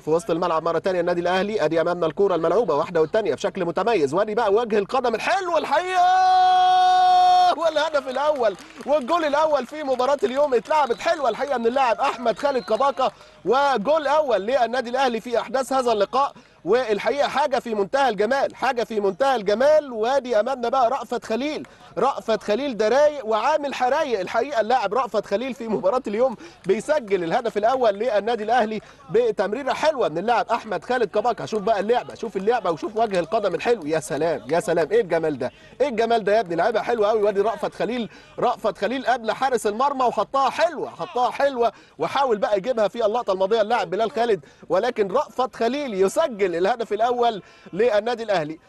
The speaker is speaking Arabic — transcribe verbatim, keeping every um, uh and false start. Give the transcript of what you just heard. في وسط الملعب مرة ثانية النادي الأهلي. أدي أمامنا الكرة الملعوبة واحدة والثانية بشكل متميز، وأدي بقى وجه القدم الحلو الحقيقة، والهدف الأول والجول الأول في مباراة اليوم اتلعبت حلوة الحقيقة من اللاعب أحمد خالد كباكة، وجول أول للنادي الأهلي في أحداث هذا اللقاء، والحقيقه حاجه في منتهى الجمال، حاجه في منتهى الجمال. وادي امامنا بقى رأفت خليل، رأفت خليل ده رايق وعامل حرايق الحقيقه اللاعب رأفت خليل في مباراه اليوم، بيسجل الهدف الاول للنادي الاهلي بتمريره حلوه من اللاعب احمد خالد كباكة. شوف بقى اللعبه، شوف اللعبه وشوف وجه القدم الحلو، يا سلام يا سلام، ايه الجمال ده، ايه الجمال ده يا ابني، لعبها حلوه قوي. وادي رأفت خليل، رأفت خليل قبل حارس المرمى وحطها حلوه، حطها حلوه، وحاول بقى يجيبها في اللقطه الماضيه اللاعب بلال خالد، ولكن رأفت خليل يسجل الهدف الأول للنادي الأهلي.